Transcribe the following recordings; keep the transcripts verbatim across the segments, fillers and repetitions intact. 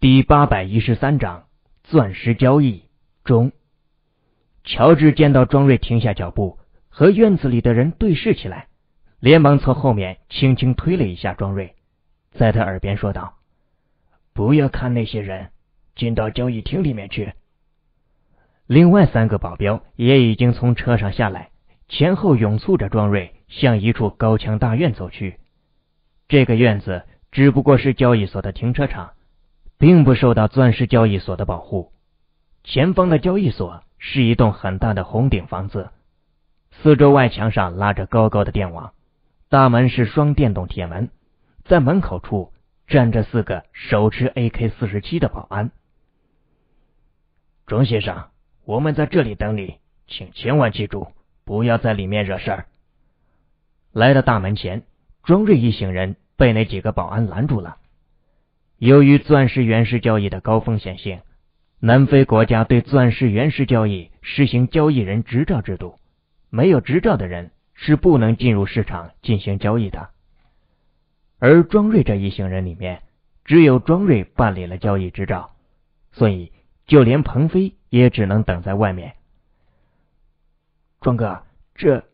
第八百一十三章钻石交易中，乔治见到庄瑞停下脚步，和院子里的人对视起来，连忙从后面轻轻推了一下庄瑞，在他耳边说道：“不要看那些人，进到交易厅里面去。”另外三个保镖也已经从车上下来，前后拥簇着庄瑞向一处高墙大院走去。这个院子只不过是交易所的停车场，并不受到钻石交易所的保护。前方的交易所是一栋很大的红顶房子，四周外墙上拉着高高的电网，大门是双电动铁门，在门口处站着四个手持 A K 四十七 的保安。庄先生，我们在这里等你，请千万记住，不要在里面惹事儿。来到大门前，庄瑞一行人被那几个保安拦住了。由于钻石原石交易的高风险性，南非国家对钻石原石交易实行交易人执照制度，没有执照的人是不能进入市场进行交易的。而庄瑞这一行人里面，只有庄瑞办理了交易执照，所以就连彭飞也只能等在外面。庄哥，这……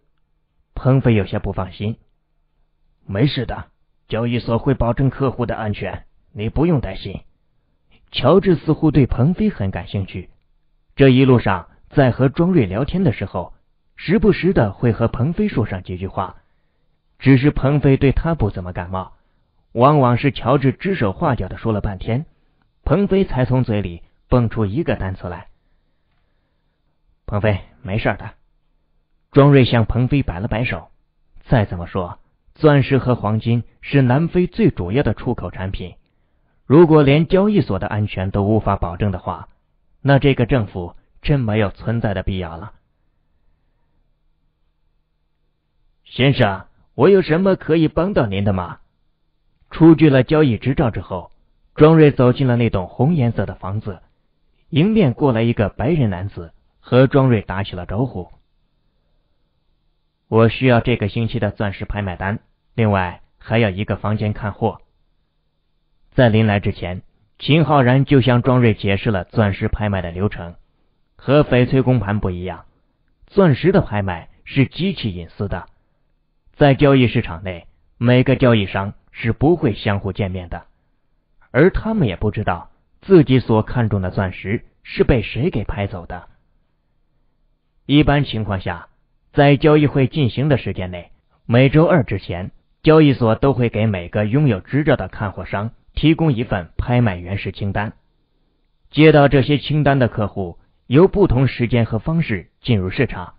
彭飞有些不放心。没事的，交易所会保证客户的安全。你不用担心。乔治似乎对彭飞很感兴趣，这一路上在和庄瑞聊天的时候，时不时的会和彭飞说上几句话，只是彭飞对他不怎么感冒，往往是乔治指手画脚的说了半天，彭飞才从嘴里蹦出一个单词来。彭飞，没事的。庄瑞向彭飞摆了摆手，再怎么说，钻石和黄金是南非最主要的出口产品。如果连交易所的安全都无法保证的话，那这个政府真没有存在的必要了。先生，我有什么可以帮到您的吗？出具了交易执照之后，庄瑞走进了那栋红颜色的房子，迎面过来一个白人男子，和庄瑞打起了招呼。我需要这个星期的钻石拍卖单，另外还要一个房间看货。在临来之前，秦浩然就向庄瑞解释了钻石拍卖的流程。和翡翠公盘不一样，钻石的拍卖是极其隐私的，在交易市场内，每个交易商是不会相互见面的，而他们也不知道自己所看中的钻石是被谁给拍走的。一般情况下，在交易会进行的时间内，每周二之前，交易所都会给每个拥有执照的看货商提供一份拍卖原石清单，接到这些清单的客户由不同时间和方式进入市场，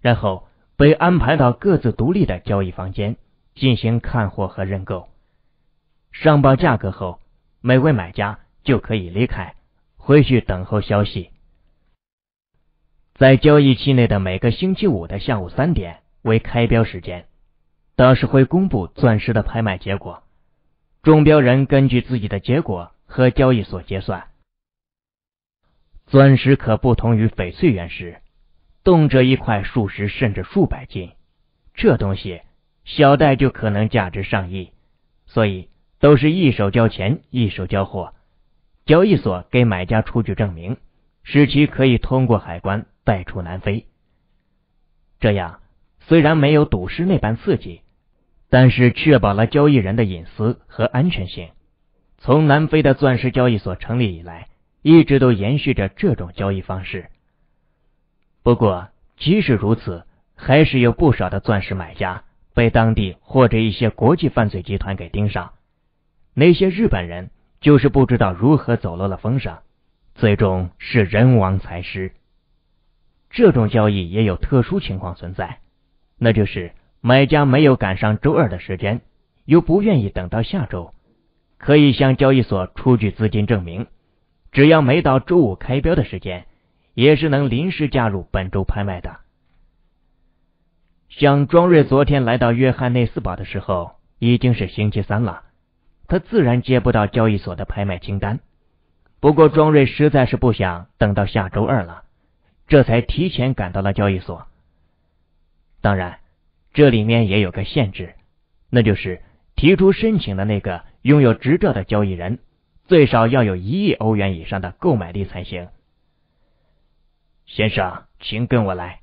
然后被安排到各自独立的交易房间进行看货和认购。上报价格后，每位买家就可以离开，回去等候消息。在交易期内的每个星期五的下午三点为开标时间，到时会公布钻石的拍卖结果。中标人根据自己的结果和交易所结算。钻石可不同于翡翠原石，动辄一块数十甚至数百斤，这东西小袋就可能价值上亿，所以都是一手交钱一手交货。交易所给买家出具证明，使其可以通过海关带出南非。这样虽然没有赌石那般刺激，但是确保了交易人的隐私和安全性。从南非的钻石交易所成立以来，一直都延续着这种交易方式。不过即使如此，还是有不少的钻石买家被当地或者一些国际犯罪集团给盯上，那些日本人就是不知道如何走漏了风声，最终是人亡财失。这种交易也有特殊情况存在，那就是买家没有赶上周二的时间，又不愿意等到下周，可以向交易所出具资金证明，只要没到周五开标的时间，也是能临时加入本周拍卖的。像庄瑞昨天来到约翰内斯堡的时候，已经是星期三了，他自然接不到交易所的拍卖清单。不过庄瑞实在是不想等到下周二了，这才提前赶到了交易所。当然这里面也有个限制，那就是提出申请的那个拥有执照的交易人最少要有一亿欧元以上的购买力才行。先生，请跟我来。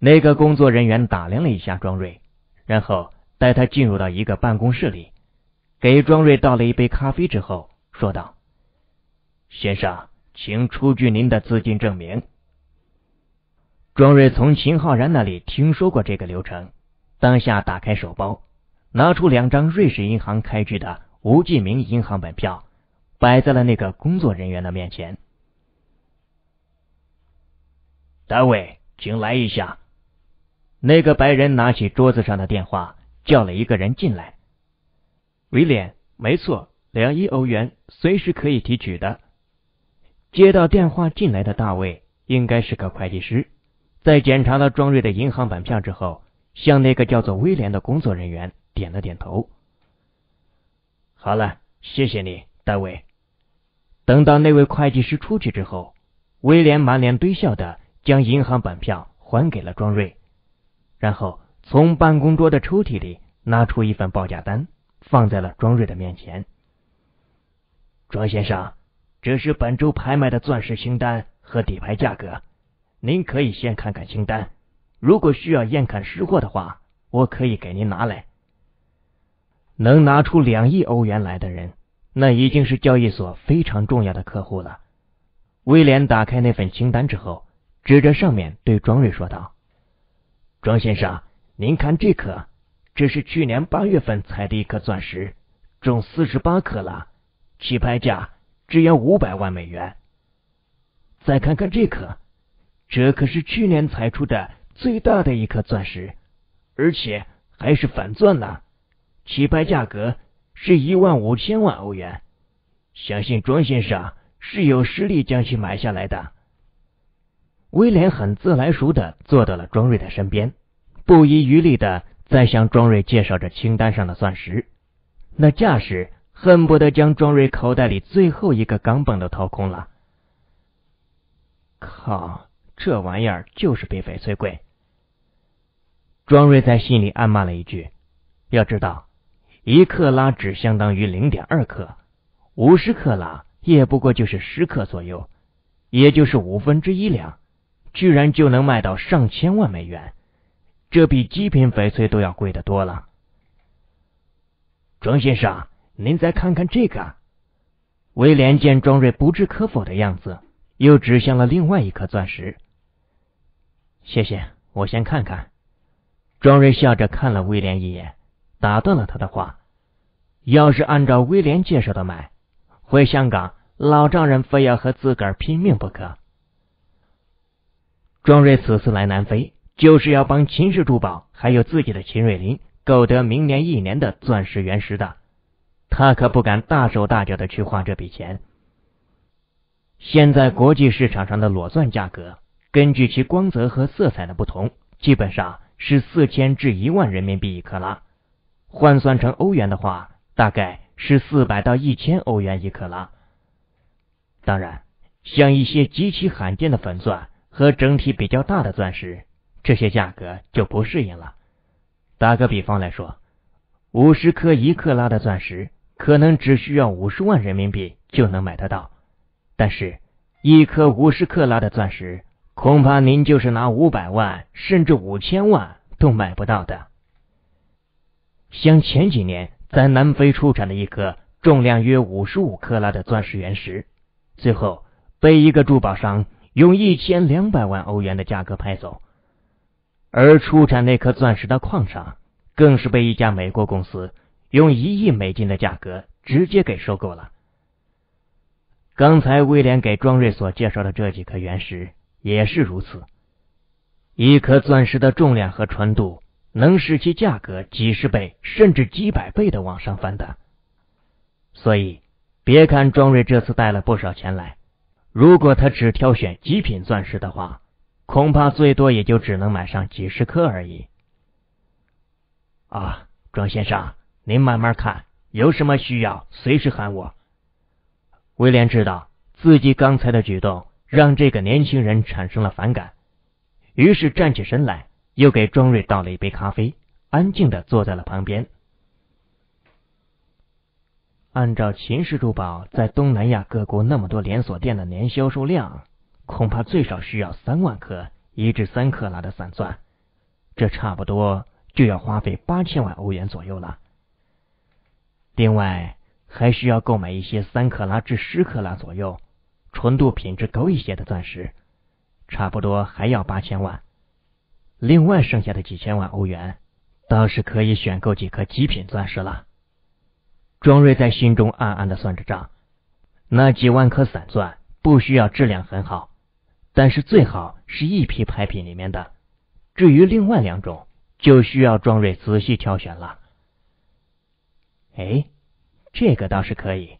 那个工作人员打量了一下庄瑞，然后带他进入到一个办公室里，给庄瑞倒了一杯咖啡之后，说道：“先生，请出具您的资金证明。”庄瑞从秦浩然那里听说过这个流程，当下打开手包，拿出两张瑞士银行开具的无记名银行本票，摆在了那个工作人员的面前。大卫，请来一下。那个白人拿起桌子上的电话，叫了一个人进来。威廉，没错，两亿欧元，随时可以提取的。接到电话进来的大卫应该是个会计师，在检查了庄瑞的银行本票之后，向那个叫做威廉的工作人员点了点头。好了，谢谢你，大卫。等到那位会计师出去之后，威廉满脸堆笑的将银行本票还给了庄瑞，然后从办公桌的抽屉里拿出一份报价单，放在了庄瑞的面前。庄先生，这是本周拍卖的钻石清单和底牌价格，您可以先看看清单，如果需要验看实货的话，我可以给您拿来。能拿出两亿欧元来的人，那已经是交易所非常重要的客户了。威廉打开那份清单之后，指着上面对庄瑞说道：“庄先生，您看这颗，这是去年八月份采的一颗钻石，重四十八克拉，起拍价只要五百万美元。再看看这颗，这可是去年采出的最大的一颗钻石，而且还是反钻呢。”起拍价格是一万五千万欧元，相信庄先生是有实力将其买下来的。威廉很自来熟的坐到了庄瑞的身边，不遗余力的在向庄瑞介绍着清单上的钻石，那架势恨不得将庄瑞口袋里最后一个钢镚都掏空了。靠，这玩意儿就是比翡翠贵。庄瑞在心里暗骂了一句，要知道一克拉只相当于 零点二 克，五十克拉也不过就是十克左右，也就是五分之一两，居然就能卖到上千万美元，这比极品翡翠都要贵得多了。庄先生，您再看看这个。威廉见庄瑞不置可否的样子，又指向了另外一颗钻石。谢谢，我先看看。庄瑞笑着看了威廉一眼，打断了他的话。要是按照威廉介绍的买，回香港老丈人非要和自个儿拼命不可。庄瑞此次来南非，就是要帮秦氏珠宝还有自己的秦瑞麟购得明年一年的钻石原石的，他可不敢大手大脚的去花这笔钱。现在国际市场上的裸钻价格，根据其光泽和色彩的不同，基本上是四千至一万人民币一克拉。换算成欧元的话，大概是四百到一千欧元一克拉。当然，像一些极其罕见的粉钻和整体比较大的钻石，这些价格就不适应了。打个比方来说，五十颗一克拉的钻石可能只需要五十万人民币就能买得到，但是一颗五十克拉的钻石，恐怕您就是拿五百万甚至五千万都买不到的。像前几年在南非出产的一颗重量约五十五克拉的钻石原石，最后被一个珠宝商用一千两百万欧元的价格拍走，而出产那颗钻石的矿商更是被一家美国公司用一亿美金的价格直接给收购了。刚才威廉给庄瑞所介绍的这几颗原石也是如此，一颗钻石的重量和纯度能使其价格几十倍甚至几百倍的往上翻的。所以别看庄瑞这次带了不少钱来，如果他只挑选极品钻石的话，恐怕最多也就只能买上几十颗而已。啊，庄先生，您慢慢看，有什么需要随时喊我。威廉知道自己刚才的举动让这个年轻人产生了反感，于是站起身来，又给庄瑞倒了一杯咖啡，安静的坐在了旁边。按照秦氏珠宝在东南亚各国那么多连锁店的年销售量，恐怕最少需要三万颗一至三克拉的散钻，这差不多就要花费八千万欧元左右了。另外，还需要购买一些三克拉至十克拉左右、纯度品质高一些的钻石，差不多还要八千万。另外剩下的几千万欧元，倒是可以选购几颗极品钻石了。 庄瑞在心中暗暗的算着账，那几万颗散钻不需要质量很好，但是最好是一批拍品里面的。至于另外两种，就需要庄瑞仔细挑选了。哎，这个倒是可以。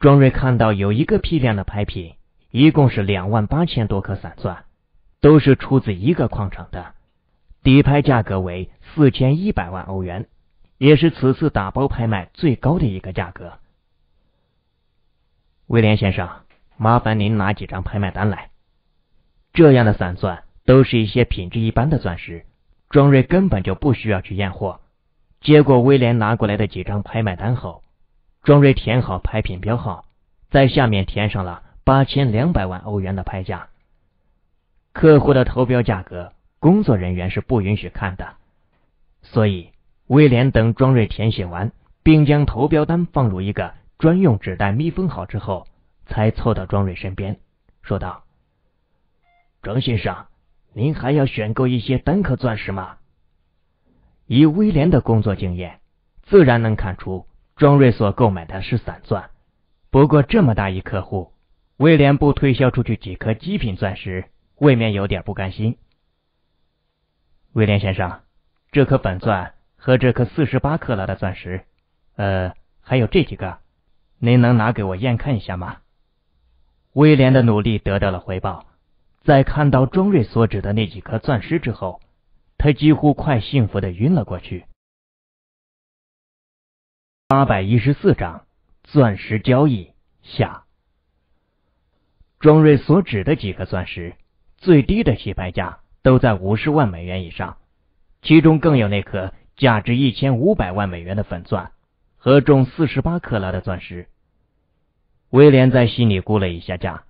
庄瑞看到有一个批量的拍品，一共是两万八千多颗散钻，都是出自一个矿场的，底拍价格为四千一百万欧元。 也是此次打包拍卖最高的一个价格。威廉先生，麻烦您拿几张拍卖单来。这样的散钻都是一些品质一般的钻石，庄瑞根本就不需要去验货。接过威廉拿过来的几张拍卖单后，庄瑞填好拍品标号，在下面填上了八千两百万欧元的拍价。客户的投标价格，工作人员是不允许看的，所以。 威廉等庄瑞填写完，并将投标单放入一个专用纸袋密封好之后，才凑到庄瑞身边，说道：“庄先生，您还要选购一些单颗钻石吗？”以威廉的工作经验，自然能看出庄瑞所购买的是散钻。不过这么大一客户，威廉不推销出去几颗极品钻石，未免有点不甘心。威廉先生，这颗本钻。 和这颗四十八克拉的钻石，呃，还有这几个，您能拿给我验看一下吗？威廉的努力得到了回报，在看到庄瑞所指的那几颗钻石之后，他几乎快幸福的晕了过去。八百一十四章钻石交易下，庄瑞所指的几颗钻石，最低的起拍价都在五十万美元以上，其中更有那颗。 价值一千五百万美元的粉钻和重四十八克拉的钻石，威廉在心里估了一下价，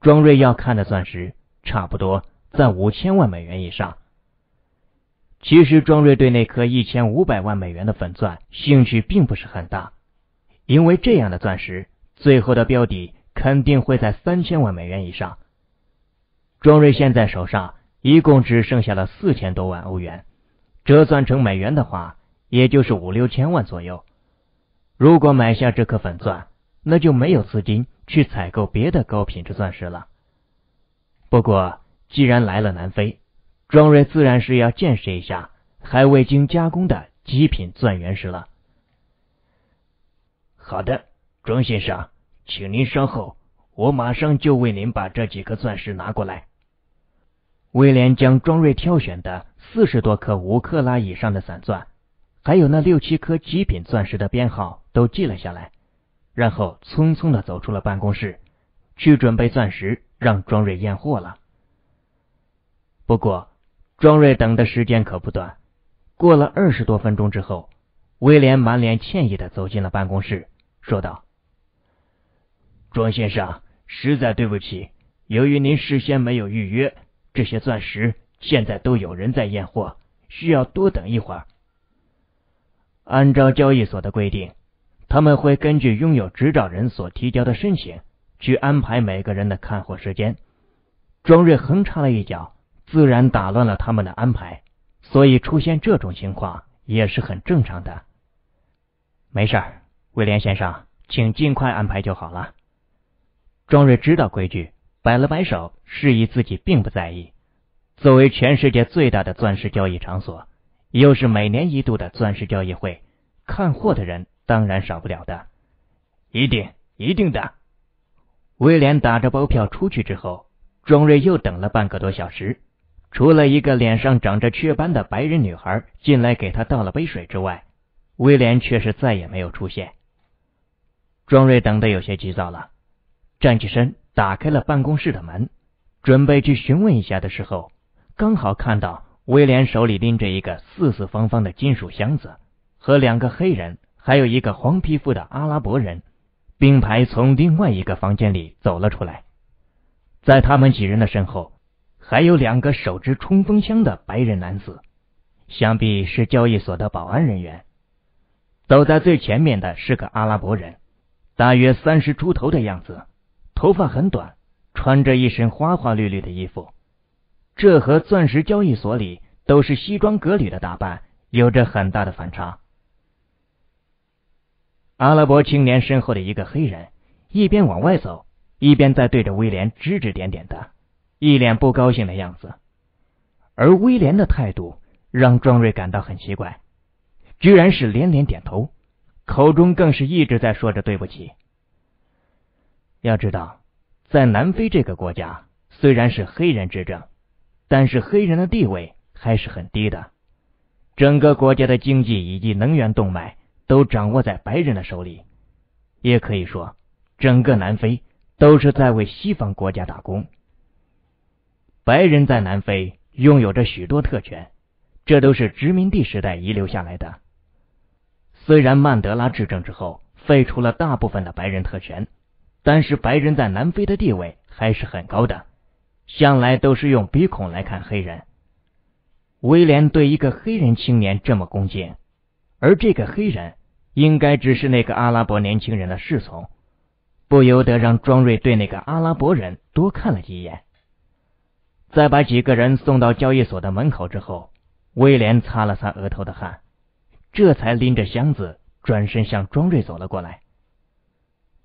庄瑞要看的钻石差不多在五千万美元以上。其实庄瑞对那颗一千五百万美元的粉钻兴趣并不是很大，因为这样的钻石最后的标底肯定会在三千万美元以上。庄瑞现在手上一共只剩下了四千多万欧元。 折算成美元的话，也就是五六千万左右。如果买下这颗粉钻，那就没有资金去采购别的高品质钻石了。不过，既然来了南非，庄瑞自然是要见识一下还未经加工的极品钻原石了。好的，庄先生，请您稍后，我马上就为您把这几颗钻石拿过来。 威廉将庄瑞挑选的四十多颗五克拉以上的散钻，还有那六七颗极品钻石的编号都记了下来，然后匆匆的走出了办公室，去准备钻石让庄瑞验货了。不过，庄瑞等的时间可不短，过了二十多分钟之后，威廉满脸歉意的走进了办公室，说道：“庄先生，实在对不起，由于您事先没有预约。” 这些钻石现在都有人在验货，需要多等一会儿。按照交易所的规定，他们会根据拥有执照人所提交的申请，去安排每个人的看货时间。庄瑞横插了一脚，自然打乱了他们的安排，所以出现这种情况也是很正常的。没事儿，威廉先生，请尽快安排就好了。庄瑞知道规矩。 摆了摆手，示意自己并不在意。作为全世界最大的钻石交易场所，又是每年一度的钻石交易会，看货的人当然少不了的。一定，一定的。威廉打着包票出去之后，庄瑞又等了半个多小时。除了一个脸上长着雀斑的白人女孩进来给他倒了杯水之外，威廉却是再也没有出现。庄瑞等得有些急躁了，站起身。 打开了办公室的门，准备去询问一下的时候，刚好看到威廉手里拎着一个四四方方的金属箱子，和两个黑人还有一个黄皮肤的阿拉伯人。并排从另外一个房间里走了出来，在他们几人的身后，还有两个手持冲锋枪的白人男子，想必是交易所的保安人员。走在最前面的是个阿拉伯人，大约三十出头的样子，头发很短，穿着一身花花绿绿的衣服，这和钻石交易所里都是西装革履的打扮有着很大的反差。阿拉伯青年身后的一个黑人一边往外走，一边在对着威廉指指点点的，一脸不高兴的样子。而威廉的态度让庄瑞感到很奇怪，居然是连连点头，口中更是一直在说着对不起。要知道，在南非这个国家，虽然是黑人执政，但是黑人的地位还是很低的，整个国家的经济以及能源动脉都掌握在白人的手里，也可以说整个南非都是在为西方国家打工。白人在南非拥有着许多特权，这都是殖民地时代遗留下来的。虽然曼德拉执政之后废除了大部分的白人特权，但是白人在南非的地位还是很高的，向来都是用鼻孔来看黑人。威廉对一个黑人青年这么恭敬，而这个黑人应该只是那个阿拉伯年轻人的侍从，不由得让庄瑞对那个阿拉伯人多看了几眼。在把几个人送到交易所的门口之后，威廉擦了擦额头的汗，这才拎着箱子转身向庄瑞走了过来。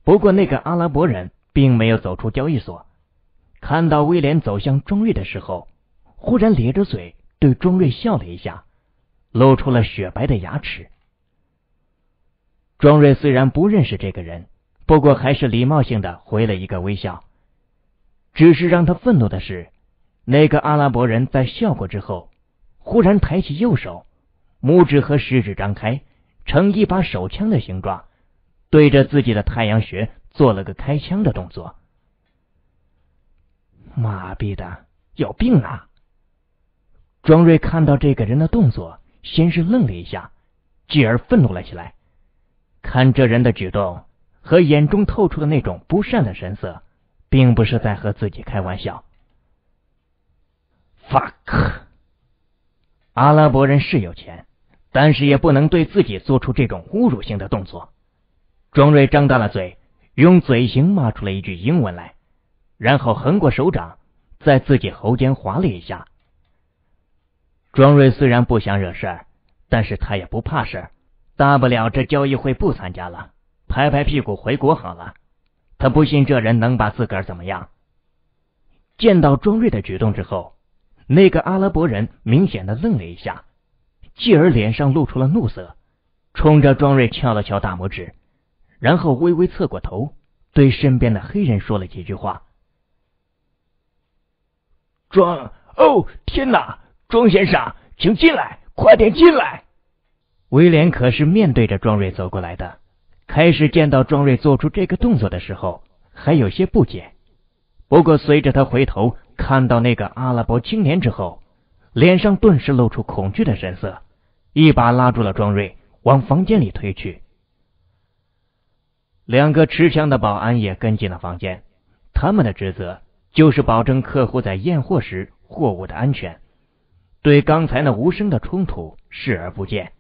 不过那个阿拉伯人并没有走出交易所，看到威廉走向庄瑞的时候，忽然咧着嘴对庄瑞笑了一下，露出了雪白的牙齿。庄瑞虽然不认识这个人，不过还是礼貌性的回了一个微笑。只是让他愤怒的是，那个阿拉伯人在笑过之后，忽然抬起右手，拇指和食指张开，呈一把手枪的形状，对着自己的太阳穴做了个开枪的动作。妈逼的，有病啊！庄瑞看到这个人的动作，先是愣了一下，继而愤怒了起来。看这人的举动和眼中透出的那种不善的神色，并不是在和自己开玩笑。 fuck， 阿拉伯人是有钱，但是也不能对自己做出这种侮辱性的动作。庄瑞张大了嘴，用嘴型骂出了一句英文来，然后横过手掌在自己喉间划了一下。庄瑞虽然不想惹事儿，但是他也不怕事儿，大不了这交易会不参加了，拍拍屁股回国好了。他不信这人能把自个儿怎么样。见到庄瑞的举动之后，那个阿拉伯人明显的愣了一下，继而脸上露出了怒色，冲着庄瑞翘了翘大拇指，然后微微侧过头，对身边的黑人说了几句话。庄，哦，天哪！庄先生，请进来，快点进来。威廉可是面对着庄瑞走过来的，开始见到庄瑞做出这个动作的时候，还有些不解。不过随着他回头看到那个阿拉伯青年之后，脸上顿时露出恐惧的神色，一把拉住了庄瑞，往房间里推去。两个持枪的保安也跟进了房间，他们的职责就是保证客户在验货时货物的安全，对刚才那无声的冲突视而不见。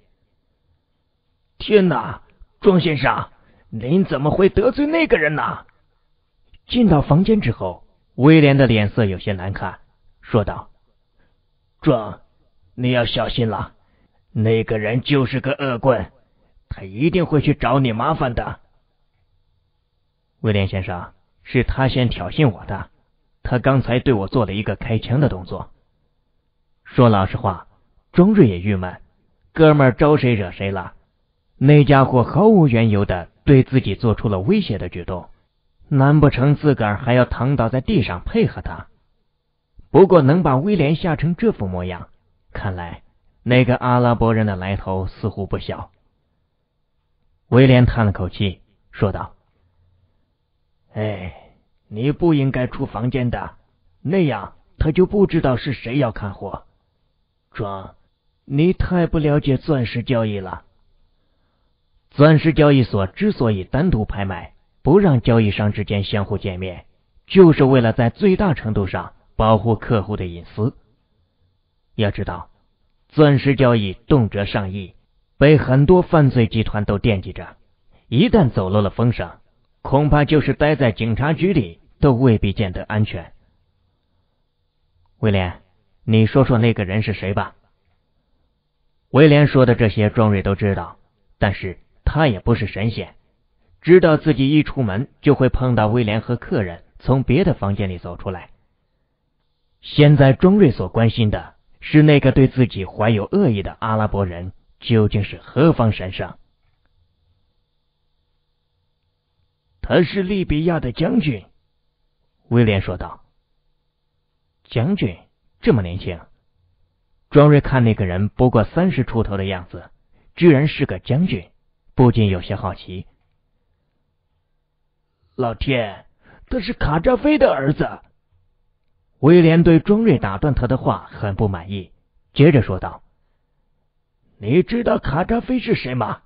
天哪，庄先生，您怎么会得罪那个人呢？进到房间之后，威廉的脸色有些难看，说道：“庄，你要小心了，那个人就是个恶棍，他一定会去找你麻烦的。”威廉先生，是他先挑衅我的，他刚才对我做了一个开枪的动作。说老实话，庄瑞也郁闷，哥们儿招谁惹谁了？那家伙毫无缘由的对自己做出了威胁的举动，难不成自个儿还要躺倒在地上配合他？不过能把威廉吓成这副模样，看来那个阿拉伯人的来头似乎不小。威廉叹了口气，说道：“哎，你不应该出房间的，那样他就不知道是谁要看货。”庄，你太不了解钻石交易了。钻石交易所之所以单独拍卖，不让交易商之间相互见面，就是为了在最大程度上保护客户的隐私。要知道，钻石交易动辄上亿，被很多犯罪集团都惦记着，一旦走漏了风声，恐怕就是待在警察局里都未必见得安全。威廉，你说说那个人是谁吧。威廉说的这些庄瑞都知道，但是他也不是神仙，知道自己一出门就会碰到威廉和客人从别的房间里走出来。现在庄瑞所关心的是那个对自己怀有恶意的阿拉伯人究竟是何方神圣。他是利比亚的将军，威廉说道。将军这么年轻？庄瑞看那个人不过三十出头的样子，居然是个将军，不禁有些好奇。老天，他是卡扎菲的儿子。威廉对庄瑞打断他的话很不满意，接着说道：你知道卡扎菲是谁吗？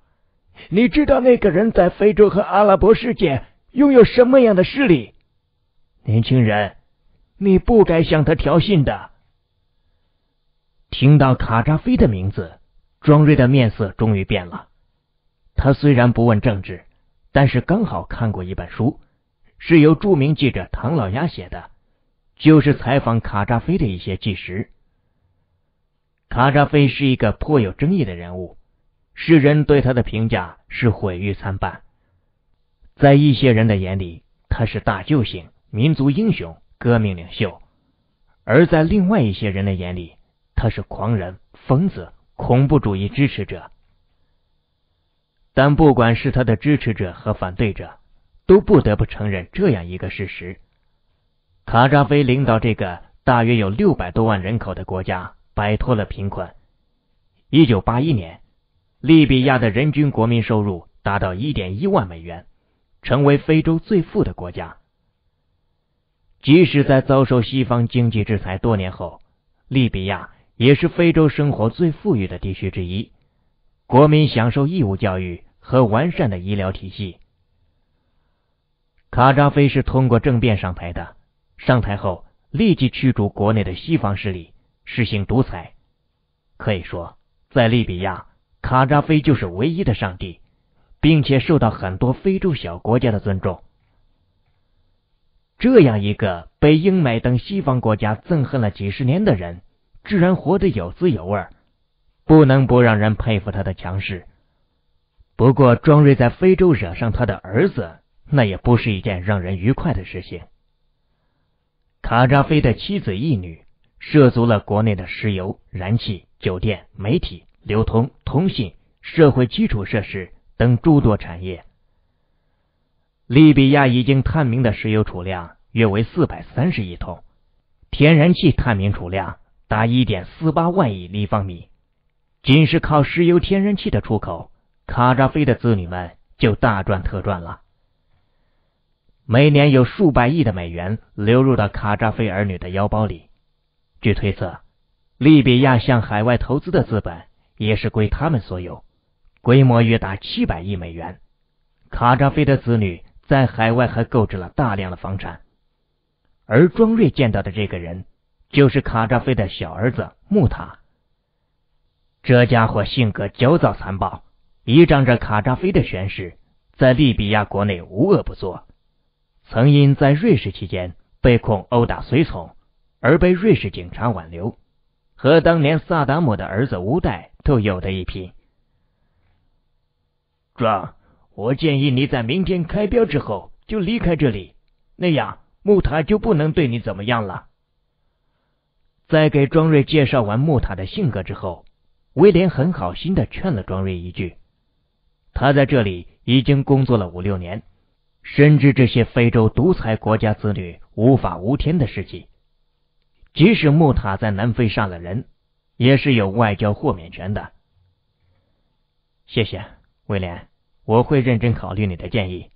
你知道那个人在非洲和阿拉伯世界拥有什么样的势力？年轻人，你不该向他挑衅的。听到卡扎菲的名字，庄瑞的面色终于变了。他虽然不问政治，但是刚好看过一本书，是由著名记者唐老鸭写的，就是采访卡扎菲的一些纪实。卡扎菲是一个颇有争议的人物，世人对他的评价是毁誉参半。在一些人的眼里，他是大救星、民族英雄、革命领袖；而在另外一些人的眼里，他是狂人、疯子、恐怖主义支持者。但不管是他的支持者和反对者，都不得不承认这样一个事实：卡扎菲领导这个大约有六百多万人口的国家摆脱了贫困。一九八一年，利比亚的人均国民收入达到 一点一万美元，成为非洲最富的国家。即使在遭受西方经济制裁多年后，利比亚也是非洲生活最富裕的地区之一，国民享受义务教育和完善的医疗体系。卡扎菲是通过政变上台的，上台后立即驱逐国内的西方势力，实行独裁。可以说，在利比亚，卡扎菲就是唯一的上帝，并且受到很多非洲小国家的尊重。这样一个被英美等西方国家憎恨了几十年的人，居然活得有滋有味，不能不让人佩服他的强势。不过庄瑞在非洲惹上他的儿子，那也不是一件让人愉快的事情。卡扎菲的妻子一女涉足了国内的石油、燃气、酒店、媒体、流通、通信、社会基础设施等诸多产业。利比亚已经探明的石油储量约为四百三十亿桶，天然气探明储量达 一点四八万亿立方米。仅是靠石油天然气的出口，卡扎菲的子女们就大赚特赚了。每年有数百亿的美元流入到卡扎菲儿女的腰包里。据推测，利比亚向海外投资的资本也是归他们所有，规模约达七百亿美元。卡扎菲的子女在海外还购置了大量的房产。而庄瑞见到的这个人就是卡扎菲的小儿子穆塔。这家伙性格焦躁残暴，依仗着卡扎菲的权势，在利比亚国内无恶不作。曾因在瑞士期间被控殴打随从而被瑞士警察挽留，和当年萨达姆的儿子乌代都有的一拼。庄，我建议你在明天开标之后就离开这里，那样穆塔就不能对你怎么样了。在给庄瑞介绍完穆塔的性格之后，威廉很好心的劝了庄瑞一句。他在这里已经工作了五六年，深知这些非洲独裁国家子女无法无天的事迹。即使穆塔在南非杀了人，也是有外交豁免权的。谢谢，威廉。我会认真考虑你的建议。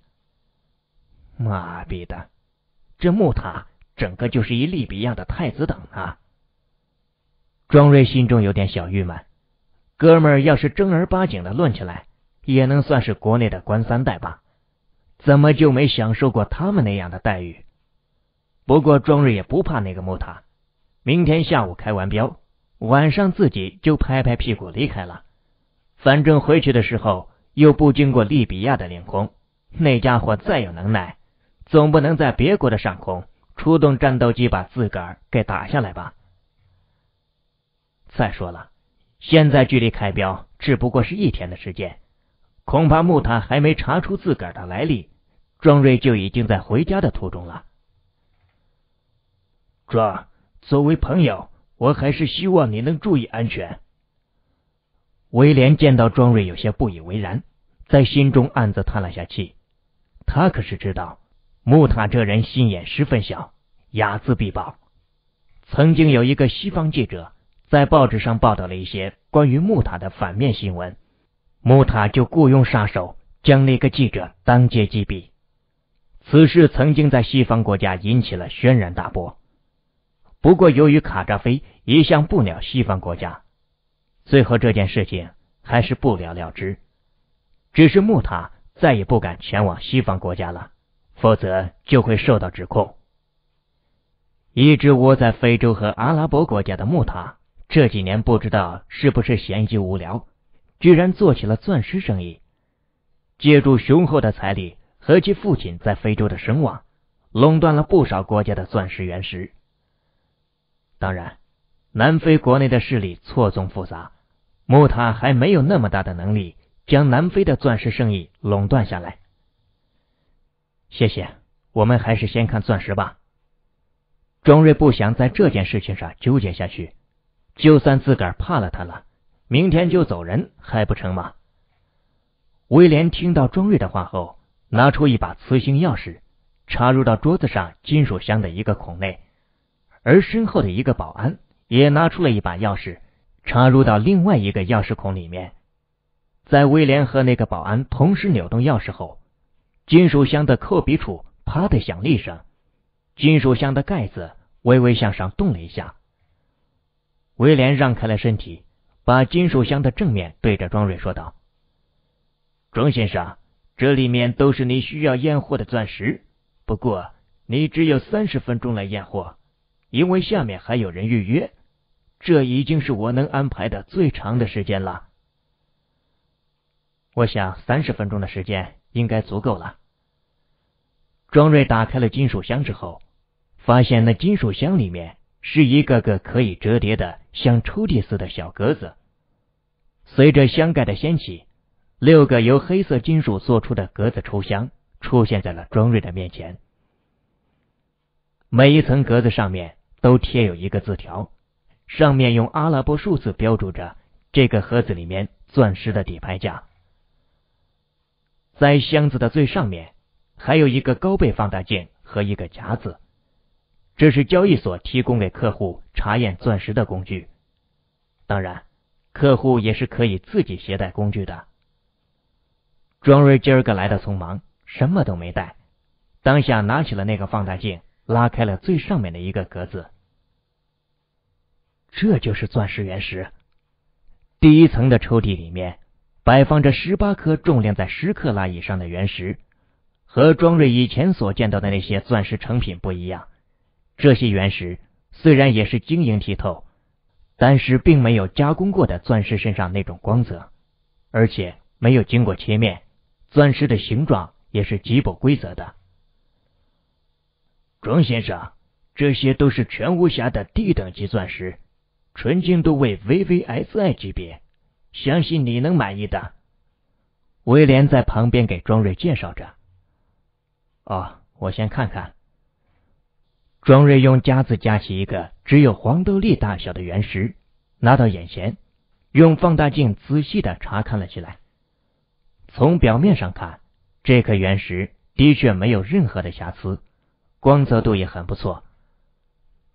妈逼的，这穆塔整个就是一利比亚的太子党啊！庄瑞心中有点小郁闷，哥们儿要是正儿八经的论起来，也能算是国内的官三代吧，怎么就没享受过他们那样的待遇？不过庄瑞也不怕那个木塔，明天下午开完标，晚上自己就拍拍屁股离开了。反正回去的时候又不经过利比亚的领空，那家伙再有能耐，总不能在别国的上空出动战斗机把自个儿给打下来吧？再说了，现在距离开标只不过是一天的时间，恐怕木塔还没查出自个儿的来历，庄瑞就已经在回家的途中了。庄，作为朋友，我还是希望你能注意安全。威廉见到庄瑞有些不以为然，在心中暗自叹了下气。他可是知道穆塔这人心眼十分小，睚眦必报。曾经有一个西方记者在报纸上报道了一些关于穆塔的反面新闻，穆塔就雇佣杀手将那个记者当街击毙。此事曾经在西方国家引起了轩然大波。不过由于卡扎菲一向不鸟西方国家，最后这件事情还是不了了之。只是穆塔再也不敢前往西方国家了，否则就会受到指控。一直窝在非洲和阿拉伯国家的穆塔，这几年不知道是不是闲极无聊，居然做起了钻石生意。借助雄厚的财力和其父亲在非洲的声望，垄断了不少国家的钻石原石。当然，南非国内的势力错综复杂，穆塔还没有那么大的能力将南非的钻石生意垄断下来。谢谢，我们还是先看钻石吧。庄瑞不想在这件事情上纠结下去，就算自个儿怕了他了，明天就走人还不成吗？威廉听到庄瑞的话后，拿出一把磁性钥匙，插入到桌子上金属箱的一个孔内，而身后的一个保安也拿出了一把钥匙，插入到另外一个钥匙孔里面。在威廉和那个保安同时扭动钥匙后，金属箱的扣笔处啪的响了一声，金属箱的盖子微微向上动了一下。威廉让开了身体，把金属箱的正面对着庄瑞说道：“庄先生，这里面都是你需要验货的钻石，不过你只有三十分钟来验货，因为下面还有人预约，这已经是我能安排的最长的时间了。”我想三十分钟的时间应该足够了。庄瑞打开了金属箱之后，发现那金属箱里面是一个个可以折叠的像抽屉似的小格子。随着箱盖的掀起，六个由黑色金属做出的格子抽箱出现在了庄瑞的面前。每一层格子上面都贴有一个字条，上面用阿拉伯数字标注着这个盒子里面钻石的底牌价。在箱子的最上面还有一个高倍放大镜和一个夹子，这是交易所提供给客户查验钻石的工具，当然客户也是可以自己携带工具的。庄瑞今儿个来的匆忙，什么都没带，当下拿起了那个放大镜，拉开了最上面的一个格子。这就是钻石原石。第一层的抽屉里面摆放着十八颗重量在十克拉以上的原石，和庄瑞以前所见到的那些钻石成品不一样，这些原石虽然也是晶莹剔透，但是并没有加工过的钻石身上那种光泽，而且没有经过切面，钻石的形状也是极不规则的。庄先生，这些都是全无瑕的低等级钻石，纯净度为 V V S I 级别，相信你能满意的。威廉在旁边给庄瑞介绍着。哦，我先看看。庄瑞用夹子夹起一个只有黄豆粒大小的原石，拿到眼前，用放大镜仔细的查看了起来。从表面上看，这颗原石的确没有任何的瑕疵，光泽度也很不错。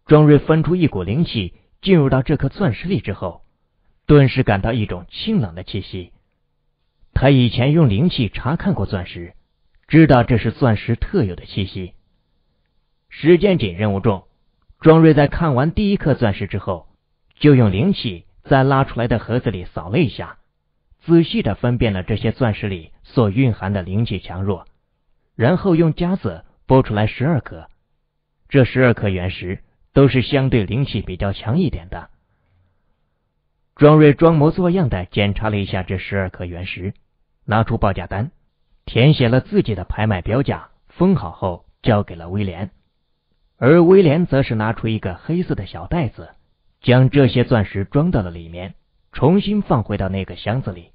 庄瑞分出一股灵气进入到这颗钻石里之后，顿时感到一种清冷的气息。他以前用灵气查看过钻石，知道这是钻石特有的气息。时间紧，任务重，庄瑞在看完第一颗钻石之后，就用灵气在拉出来的盒子里扫了一下，仔细地分辨了这些钻石里所蕴含的灵气强弱，然后用夹子拨出来十二颗。这十二颗原石都是相对灵气比较强一点的。庄瑞装模作样地检查了一下这十二颗原石，拿出报价单，填写了自己的拍卖标价，封好后交给了威廉。而威廉则是拿出一个黑色的小袋子，将这些钻石装到了里面，重新放回到那个箱子里。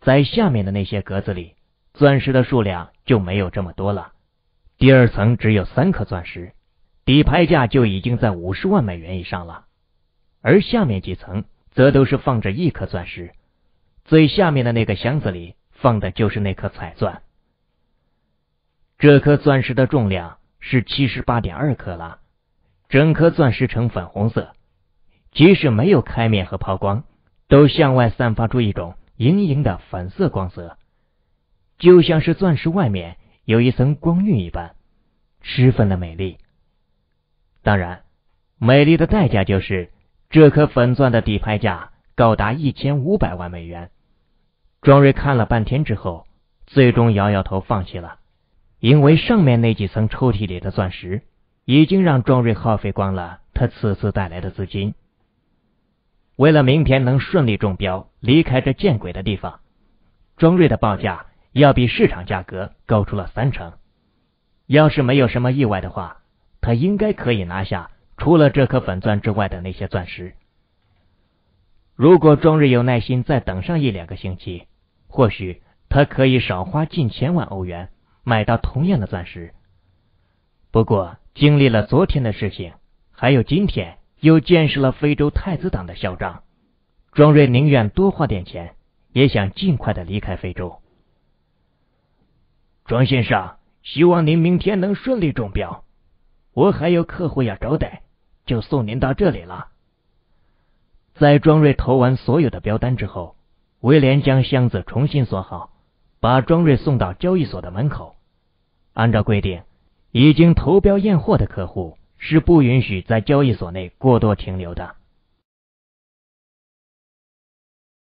在下面的那些格子里，钻石的数量就没有这么多了。第二层只有三颗钻石，底牌价就已经在五十万美元以上了。而下面几层则都是放着一颗钻石，最下面的那个箱子里放的就是那颗彩钻。这颗钻石的重量是 七十八点二 克拉，整颗钻石呈粉红色，即使没有开面和抛光，都向外散发出一种莹莹的粉色光泽，就像是钻石外面有一层光晕一般，十分的美丽。当然，美丽的代价就是这颗粉钻的底牌价高达一千五百万美元。庄瑞看了半天之后，最终摇摇头放弃了，因为上面那几层抽屉里的钻石已经让庄瑞耗费光了他此次带来的资金。为了明天能顺利中标，离开这见鬼的地方，庄瑞的报价要比市场价格高出了三成。要是没有什么意外的话，他应该可以拿下除了这颗粉钻之外的那些钻石。如果庄瑞有耐心再等上一两个星期，或许他可以少花近千万欧元买到同样的钻石。不过经历了昨天的事情，还有今天又见识了非洲太子党的嚣张，庄瑞宁愿多花点钱，也想尽快的离开非洲。庄先生，希望您明天能顺利中标，我还有客户要招待，就送您到这里了。在庄瑞投完所有的标单之后，威廉将箱子重新锁好，把庄瑞送到交易所的门口。按照规定，已经投标验货的客户是不允许在交易所内过多停留的。